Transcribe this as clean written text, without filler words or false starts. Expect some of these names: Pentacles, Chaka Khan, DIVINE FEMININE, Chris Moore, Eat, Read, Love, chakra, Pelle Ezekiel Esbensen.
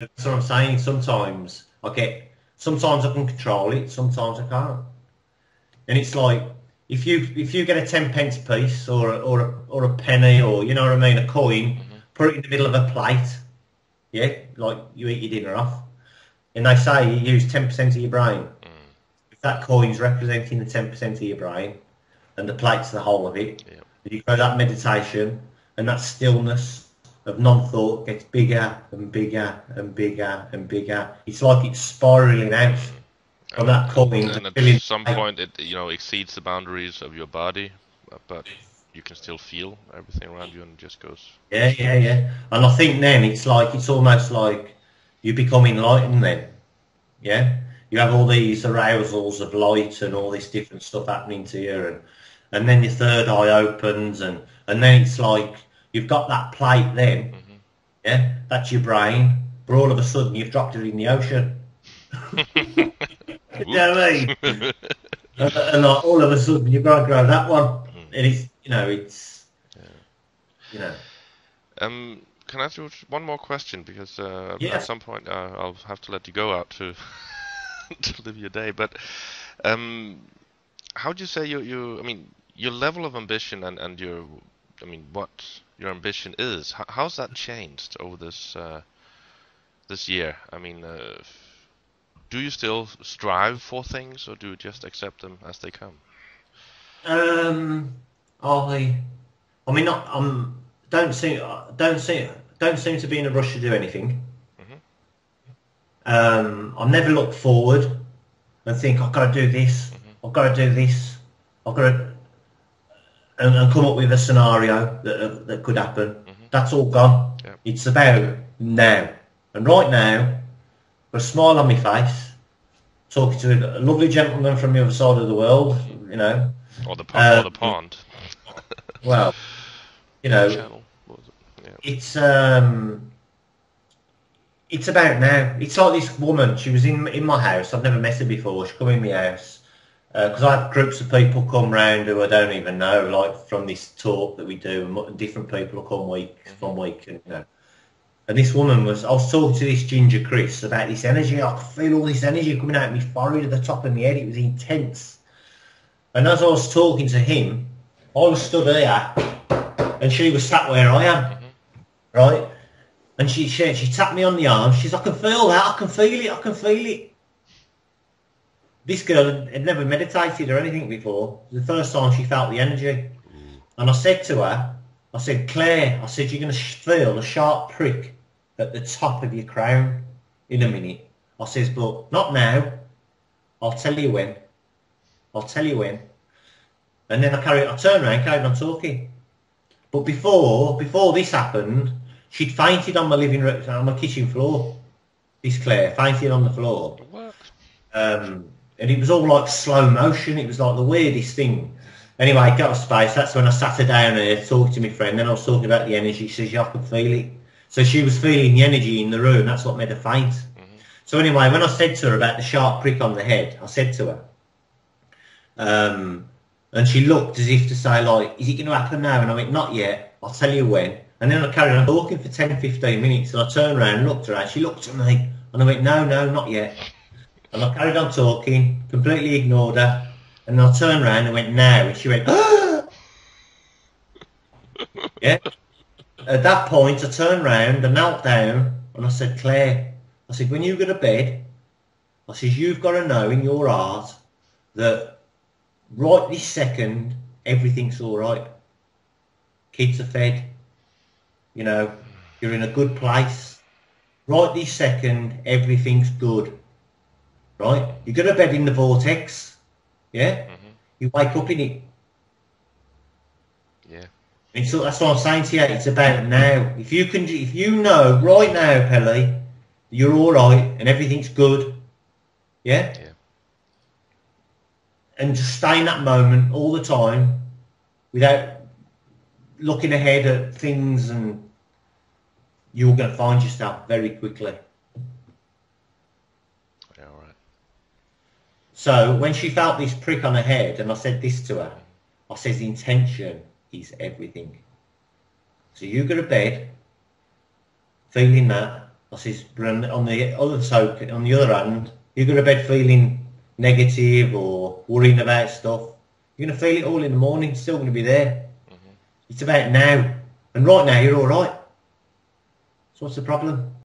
That's what I'm saying. Sometimes I get, sometimes I can control it, sometimes I can't. And it's like, if you get a 10 pence piece or a penny, or you know what I mean, a coin, mm-hmm. put it in the middle of a plate, yeah, like you eat your dinner off, and they say you use 10% of your brain. Mm. If that coin's representing the 10% of your brain, and the plate's the whole of it, yeah. and you go that meditation, and that stillness of non-thought gets bigger and bigger and bigger and bigger. It's like it's spiralling out from that coin. And at some point, it exceeds the boundaries of your body, but you can still feel everything around you, and it just goes. Yeah, yeah, yeah. And I think then it's like, it's almost like you become enlightened then. Yeah, you have all these arousals of light and all this different stuff happening to you, and then your third eye opens, and then it's like, you've got that plate then, mm-hmm. yeah, that's your brain, but all of a sudden you've dropped it in the ocean. You know what I mean? And like, all of a sudden you've got to grab that one. Mm. And it's, can I ask you one more question? Because at some point I'll have to let you go out to, to live your day. But how do you say your level of ambition and your... what your ambition is. How's that changed over this this year? Do you still strive for things, or do you just accept them as they come? I don't seem to be in a rush to do anything. Mm-hmm. I never look forward and think I've got to do this. Mm-hmm. I've got to do this. I've got to. And come up with a scenario that could happen. Mm-hmm. That's all gone. Yep. It's about now. And right now, with a smile on my face, talking to a lovely gentleman from the other side of the world, you know. Or the pond. Well, it's about now. It's like this woman, she was in my house. I've never met her before. She come in my house. Because I have groups of people come round who I don't even know, like from this talk that we do, and different people will come one week, and you know. And this woman I was talking to this Ginger Chris about this energy. I could feel all this energy coming out of my forehead at the top of my head. It was intense. And as I was talking to him, I was stood here, and she was sat where I am, right? And she tapped me on the arm. She's, I can feel that. I can feel it. I can feel it. This girl had never meditated or anything before. The first time she felt the energy. And I said to her, Claire, you're going to feel a sharp prick at the top of your crown in a minute. I says, but not now. I'll tell you when. And then I turned around, carried on talking. But before this happened, she'd fainted on my kitchen floor. This Claire fainted on the floor. What? And it was all like slow motion. It was like the weirdest thing. Anyway, I got a space. That's when I sat her down and talked to my friend. Then I was talking about the energy. She says, yeah, I could feel it. So she was feeling the energy in the room. That's what made her faint. Mm-hmm. So anyway, when I said to her about the sharp prick on the head, I said to her, and she looked as if to say, like, is it going to happen now? And I went, not yet. I'll tell you when. And then I carried on talking for 10, 15 minutes. And I turned around and looked at her. She looked at me. And I went, no, not yet. And I carried on talking, completely ignored her, and I turned around and went, now, and she went, ah! Yeah. At that point, I turned around, I knelt down, and I said, Claire, when you go to bed, you've got to know in your heart that right this second, everything's all right. Kids are fed, you're in a good place. Right this second, everything's good. Right, you go to bed in the vortex, yeah. Mm-hmm. You wake up in it, yeah. And so that's what I'm saying to you. It's about now. If you know right now, Pelle, you're all right and everything's good, yeah. Yeah. And just stay in that moment all the time, without looking ahead at things, and you're going to find yourself very quickly. So when she felt this prick on her head, and I said this to her, intention is everything. So you go to bed feeling that, that's his brand. On the other side, on the other hand, you go to bed feeling negative or worrying about stuff. You're going to feel it all in the morning. It's still going to be there. It's about now. And right now, you're all right. So what's the problem?